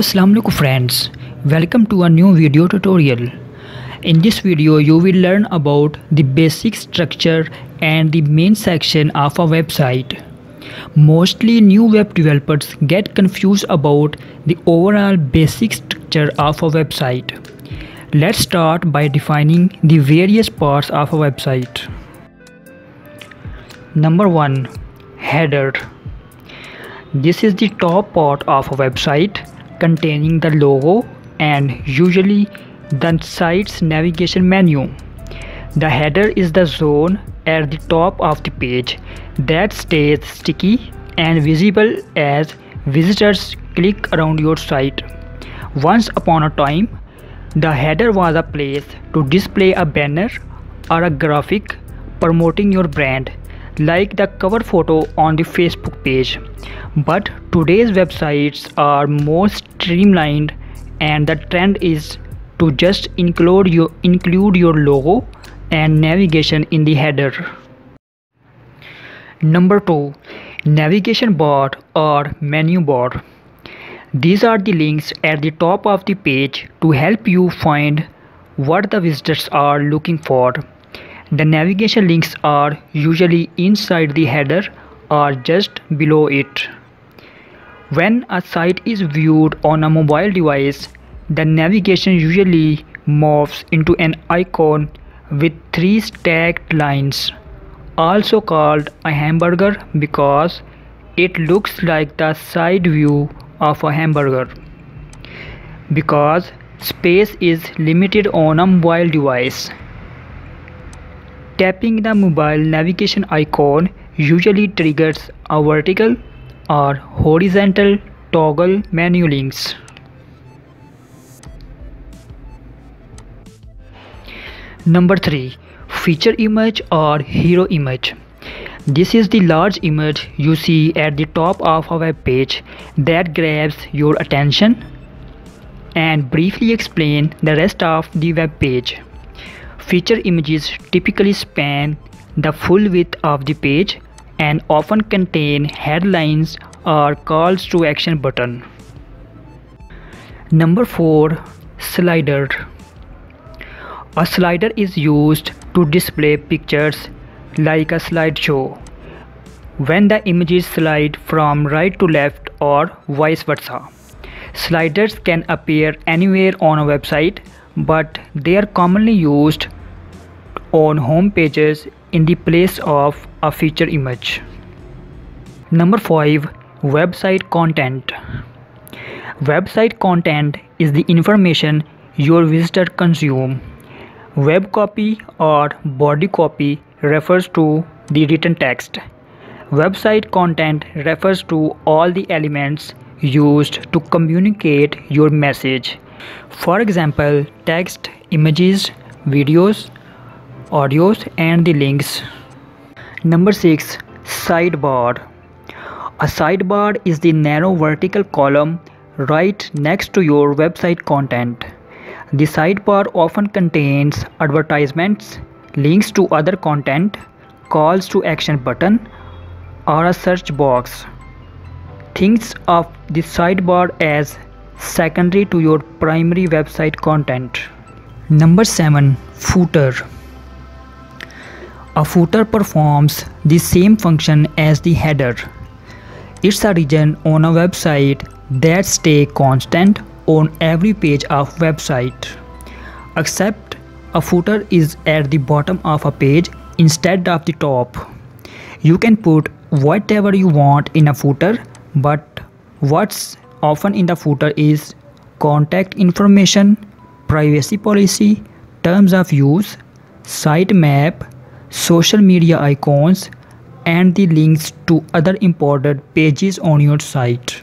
Assalamualaikum friends, welcome to a new video tutorial. In this video you will learn about the basic structure and the main section of a website. Mostly new web developers get confused about the overall basic structure of a website. Let's start by defining the various parts of a website. Number 1, header. This is the top part of a website, containing the logo and usually the site's navigation menu. The header is the zone at the top of the page that stays sticky and visible as visitors click around your site. Once upon a time, the header was a place to display a banner or a graphic promoting your brand, like the cover photo on the Facebook page. But today's websites are more streamlined and the trend is to just include your logo and navigation in the header. Number 2, navigation bar or menu bar. These are the links at the top of the page to help you find what the visitors are looking for. The navigation links are usually inside the header or just below it. When a site is viewed on a mobile device, the navigation usually morphs into an icon with three stacked lines, also called a hamburger because it looks like the side view of a hamburger. Because space is limited on a mobile device, tapping the mobile navigation icon usually triggers a vertical or horizontal toggle menu links. Number 3, feature image or hero image. This is the large image you see at the top of a web page that grabs your attention and briefly explains the rest of the web page. Feature images typically span the full width of the page and often contain headlines or calls to action button. Number 4, slider. A slider is used to display pictures like a slideshow when the images slide from right to left or vice versa. Sliders can appear anywhere on a website, but they are commonly used on home pages in the place of a feature image. Number 5, website content. Website content is the information your visitor consumes. Web copy or body copy refers to the written text. Website content refers to all the elements used to communicate your message. For example, text, images, videos, audios, and the links. Number 6, sidebar. A sidebar is the narrow vertical column right next to your website content. The sidebar often contains advertisements, links to other content, calls to action button, or a search box. Think of the sidebar as secondary to your primary website content. Number 7, footer. A footer performs the same function as the header. It's a region on a website that stays constant on every page of website, except a footer is at the bottom of a page instead of the top. You can put whatever you want in a footer, but what's often in the footer is contact information, privacy policy, terms of use, sitemap, social media icons, and the links to other important pages on your site.